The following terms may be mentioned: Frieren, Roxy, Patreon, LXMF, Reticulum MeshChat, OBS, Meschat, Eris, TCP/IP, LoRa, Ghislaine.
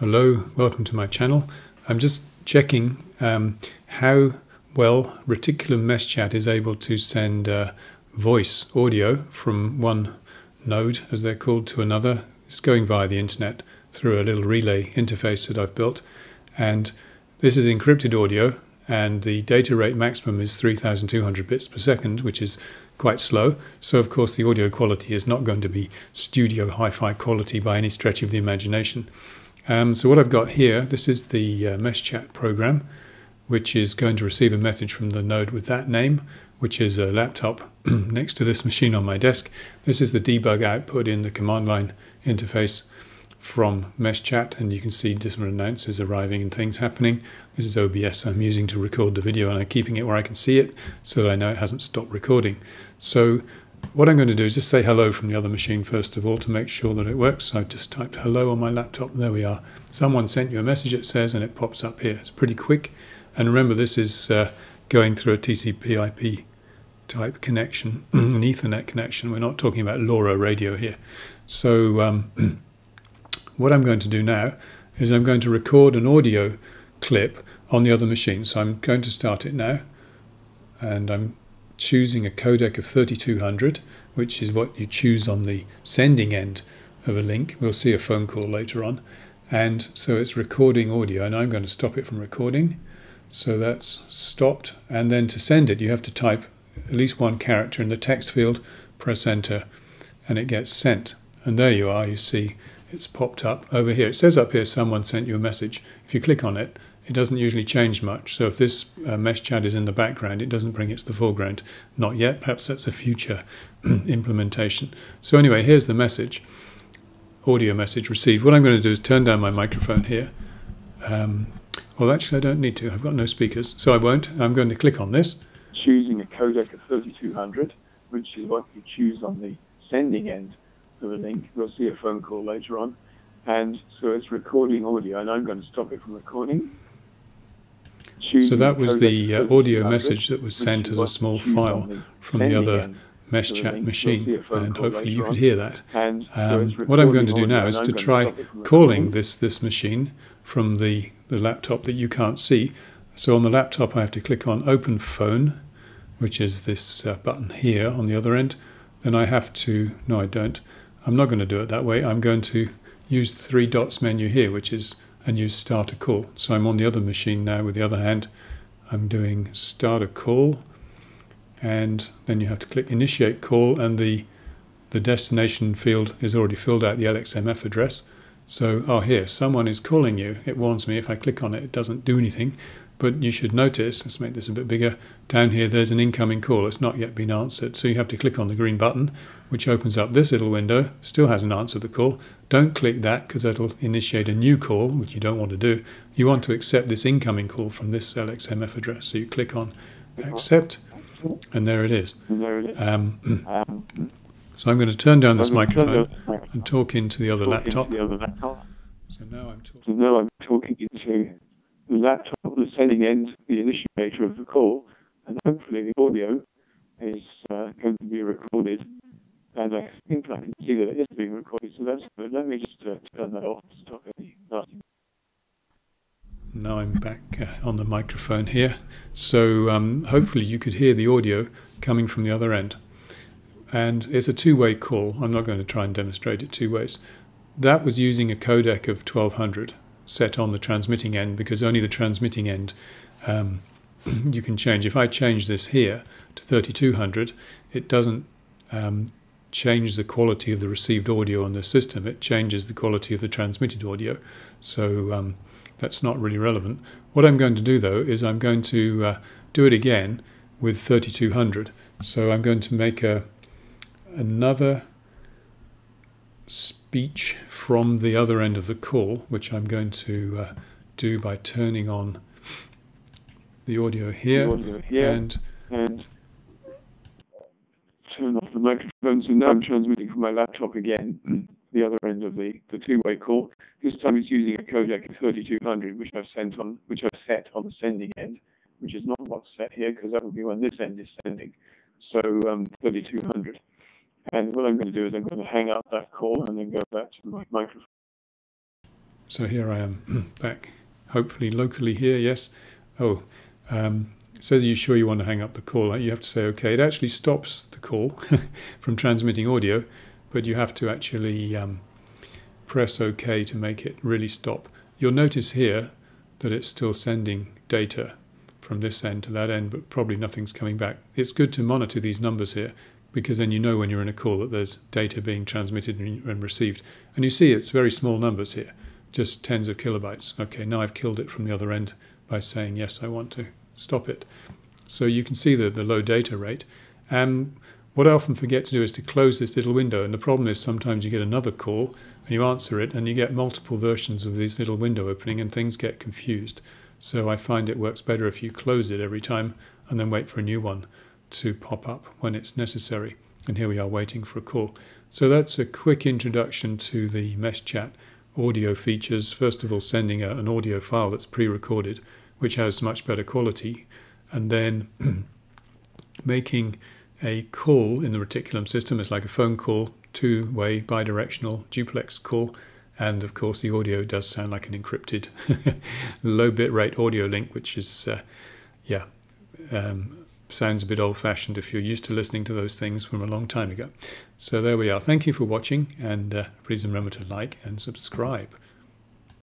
Hello, welcome to my channel. I'm just checking how well Reticulum MeshChat is able to send voice audio from one node, as they're called, to another. It's going via the internet through a little relay interface that I've built, and this is encrypted audio, and the data rate maximum is 3200 bits per second, which is quite slow. So of course the audio quality is not going to be studio hi-fi quality by any stretch of the imagination. So what I've got here, this is the MeshChat program, which is going to receive a message from the node with that name, which is a laptop next to this machine on my desk. This is the debug output in the command line interface from MeshChat, and you can see different announcers arriving and things happening. This is OBS I'm using to record the video, and I'm keeping it where I can see it so that I know it hasn't stopped recording. So what I'm going to do is just say hello from the other machine first of all to make sure that it works. So I've just typed hello on my laptop. There we are. Someone sent you a message, it says, and it pops up here. It's pretty quick. And remember, this is going through a TCP/IP type connection, an Ethernet connection. We're not talking about LoRa radio here. So what I'm going to do now is I'm going to record an audio clip on the other machine. So I'm going to start it now, and I'm choosing a codec of 3200, which is what you choose on the sending end of a link. We'll see a phone call later on. And so it's recording audio, and I'm going to stop it from recording. So that's stopped. And then to send it, you have to type at least one character in the text field, press enter, and it gets sent. And there you are, you see. It's popped up over here. It says up here, someone sent you a message. If you click on it, it doesn't usually change much. So if this mesh chat is in the background, it doesn't bring it to the foreground. Not yet. Perhaps that's a future implementation. So anyway, here's the message. Audio message received. What I'm going to do is turn down my microphone here. Well, actually, I don't need to. I've got no speakers, so I won't. I'm going to click on this. Choosing a codec of 3200, which is what you choose on the sending end of a link. We'll see a phone call later on. And so it's recording audio, and I'm going to stop it from recording. So that was the audio message that was sent as a small file from the other MeshChat machine, and hopefully you could hear that. What I'm going to do now is to try calling this machine from the laptop that you can't see. So on the laptop I have to click on Open Phone, which is this button here on the other end. Then I have to, no I don't, I'm not going to do it that way. I'm going to use the three dots menu here, which is, and use start a call. So I'm on the other machine now with the other hand. I'm doing start a call, and then you have to click initiate call, and the destination field is already filled out, the LXMF address. So, oh here, someone is calling you. It warns me if I click on it, it doesn't do anything. But you should notice, let's make this a bit bigger, down here there's an incoming call, it's not yet been answered. So you have to click on the green button, which opens up this little window, still hasn't answered the call. Don't click that, because that'll initiate a new call, which you don't want to do. You want to accept this incoming call from this LXMF address. So you click on accept, and there it is. So I'm going to turn down this microphone and talk into the other laptop. So now I'm talking into the laptop, the sending end, the initiator of the call, and hopefully the audio is going to be recorded. And I think I can see that it is being recorded, so that's good. Let me just turn that off. Stop it. Now I'm back on the microphone here. So hopefully you could hear the audio coming from the other end. And it's a two-way call. I'm not going to try and demonstrate it two ways. That was using a codec of 1200. Set on the transmitting end, because only the transmitting end you can change. If I change this here to 3200, it doesn't change the quality of the received audio on the system. It changes the quality of the transmitted audio. So that's not really relevant. What I'm going to do though is I'm going to do it again with 3200. So I'm going to make another speech from the other end of the call, which I'm going to do by turning on the audio here, and turn off the microphone. So now I'm transmitting from my laptop again, the other end of the two-way call. This time it's using a codec of 3200, which I've set on the sending end, which is not what's set here, because that would be when this end is sending. So 3200. And what I'm going to do is I'm going to hang up that call and then go back to my microphone. So here I am back, hopefully locally here, yes. Oh, it says, are you sure you want to hang up the call? You have to say okay. It actually stops the call from transmitting audio, but you have to actually press okay to make it really stop. You'll notice here that it's still sending data from this end to that end, but probably nothing's coming back. It's good to monitor these numbers here, because then you know when you're in a call that there's data being transmitted and received. And you see it's very small numbers here, just tens of kilobytes. Okay, now I've killed it from the other end by saying, yes, I want to stop it. So you can see the low data rate. What I often forget to do is to close this little window, and the problem is sometimes you get another call and you answer it and you get multiple versions of this little window opening and things get confused. So I find it works better if you close it every time and then wait for a new one to pop up when it's necessary. And here we are waiting for a call. So that's a quick introduction to the MeshChat audio features. First of all, sending an audio file that's pre-recorded, which has much better quality, and then making a call in the Reticulum system. It's like a phone call, two-way, bidirectional, duplex call. And of course the audio does sound like an encrypted low bitrate audio link, which is, sounds a bit old-fashioned if you're used to listening to those things from a long time ago. So there we are. Thank you for watching, and please remember to like and subscribe.